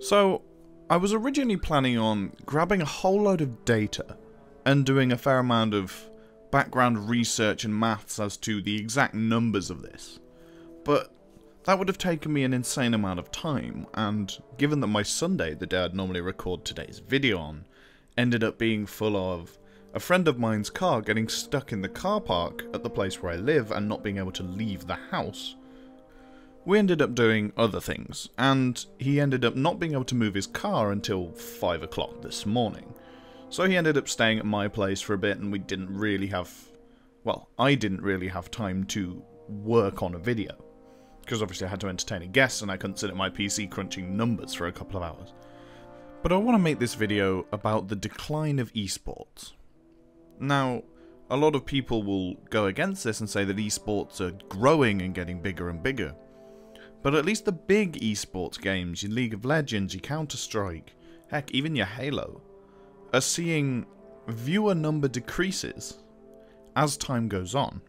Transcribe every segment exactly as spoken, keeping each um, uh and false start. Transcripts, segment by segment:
So, I was originally planning on grabbing a whole load of data and doing a fair amount of background research and maths as to the exact numbers of this, but that would have taken me an insane amount of time, and given that my Sunday, the day I'd normally record today's video on, ended up being full of a friend of mine's car getting stuck in the car park at the place where I live and not being able to leave the house, we ended up doing other things, and he ended up not being able to move his car until five o'clock this morning. So he ended up staying at my place for a bit, and we didn't really have, well, I didn't really have time to work on a video, because obviously I had to entertain a guest and I couldn't sit at my P C crunching numbers for a couple of hours. But I want to make this video about the decline of esports. Now, a lot of people will go against this and say that esports are growing and getting bigger and bigger. But at least the big esports games, your League of Legends, your Counter-Strike, heck, even your Halo, are seeing viewer number decreases as time goes on.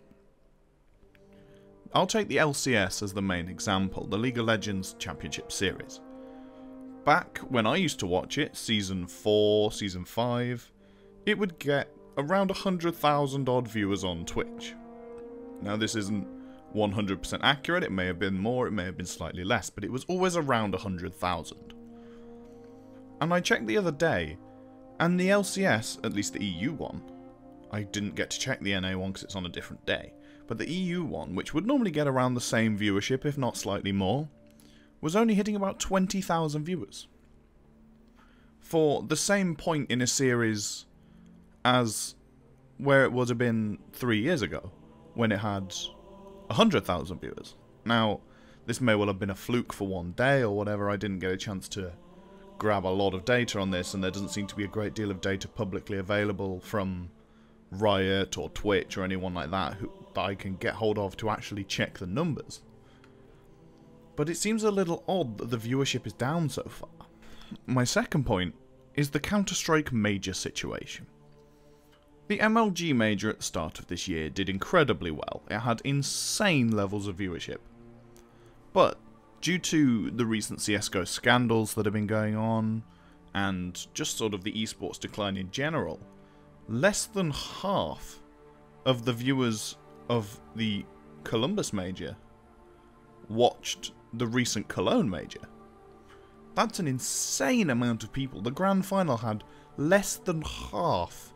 I'll take the L C S as the main example, the League of Legends Championship Series. Back when I used to watch it, Season four, Season five, it would get around one hundred thousand odd viewers on Twitch. Now this isn't one hundred percent accurate, it may have been more, it may have been slightly less, but it was always around one hundred thousand. And I checked the other day, and the L C S, at least the E U one, I didn't get to check the N A one because it's on a different day, but the E U one, which would normally get around the same viewership, if not slightly more, was only hitting about twenty thousand viewers. For the same point in a series as where it would have been three years ago, when it had one hundred thousand viewers. Now, this may well have been a fluke for one day or whatever, I didn't get a chance to grab a lot of data on this, and there doesn't seem to be a great deal of data publicly available from Riot or Twitch or anyone like that who, that I can get hold of to actually check the numbers. But it seems a little odd that the viewership is down so far. My second point is the Counter-Strike Major situation. The M L G Major at the start of this year did incredibly well. It had insane levels of viewership. But due to the recent C S G O scandals that have been going on, and just sort of the esports decline in general, less than half of the viewers of the Columbus Major watched the recent Cologne Major. That's an insane amount of people. The grand final had less than half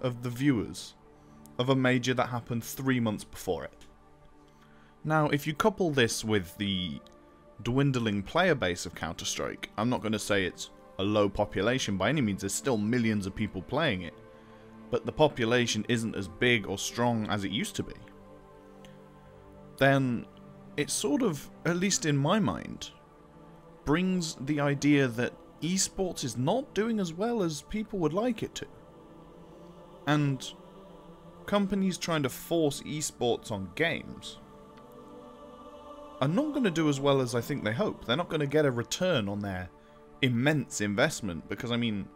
of the viewers of a major that happened three months before it. Now, if you couple this with the dwindling player base of Counter-Strike, I'm not going to say it's a low population by any means, there's still millions of people playing it, but the population isn't as big or strong as it used to be, then it sort of, at least in my mind, brings the idea that esports is not doing as well as people would like it to. And companies trying to force esports on games are not going to do as well as I think they hope. They're not going to get a return on their immense investment, because I mean,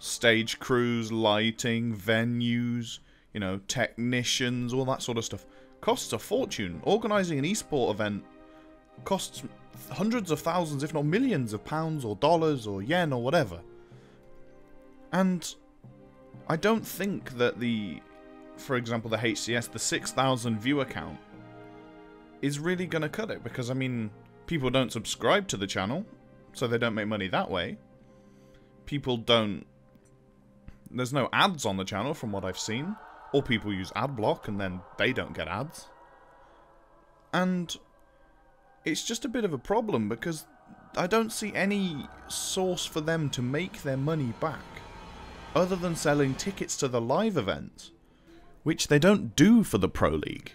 stage crews, lighting, venues, you know, technicians, all that sort of stuff costs a fortune. Organising an esport event costs hundreds of thousands, if not millions of pounds or dollars or yen or whatever. And I don't think that the, for example, the H C S, the six thousand viewer count is really going to cut it, because, I mean, people don't subscribe to the channel, so they don't make money that way. People don't, there's no ads on the channel from what I've seen, or people use ad block and then they don't get ads. And it's just a bit of a problem, because I don't see any source for them to make their money back, other than selling tickets to the live event, which they don't do for the Pro League.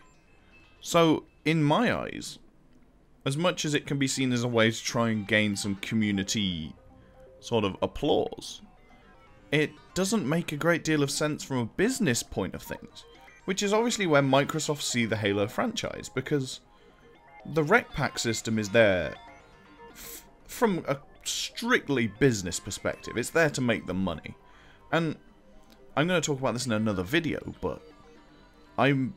So, in my eyes, as much as it can be seen as a way to try and gain some community sort of applause, it doesn't make a great deal of sense from a business point of things, which is obviously where Microsoft see the Halo franchise, because the Rec Pack system is there f from a strictly business perspective. It's there to make them money. And I'm going to talk about this in another video, but I'm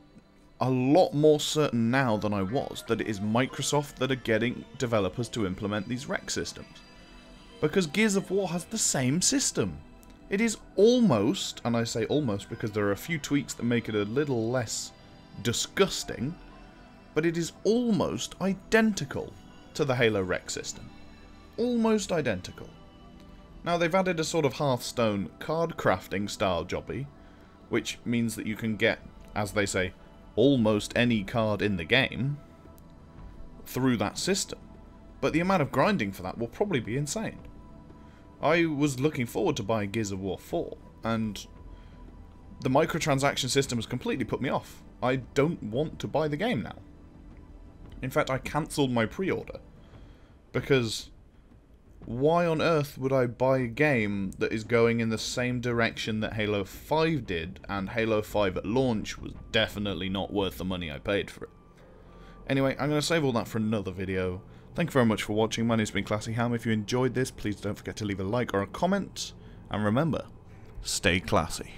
a lot more certain now than I was that it is Microsoft that are getting developers to implement these rec systems. because Gears of War has the same system. It is almost, and I say almost because there are a few tweaks that make it a little less disgusting, but it is almost identical to the Halo Rec system. Almost identical. Now they've added a sort of Hearthstone card crafting style jobby, which means that you can get, as they say, almost any card in the game through that system. But the amount of grinding for that will probably be insane. I was looking forward to buying Gears of War four, and the microtransaction system has completely put me off. I don't want to buy the game now. In fact, I cancelled my pre-order, because why on earth would I buy a game that is going in the same direction that Halo five did, and Halo five at launch was definitely not worth the money I paid for it. Anyway, I'm going to save all that for another video. Thank you very much for watching. My name's been ClassyHam. If you enjoyed this, please don't forget to leave a like or a comment. And remember, stay classy.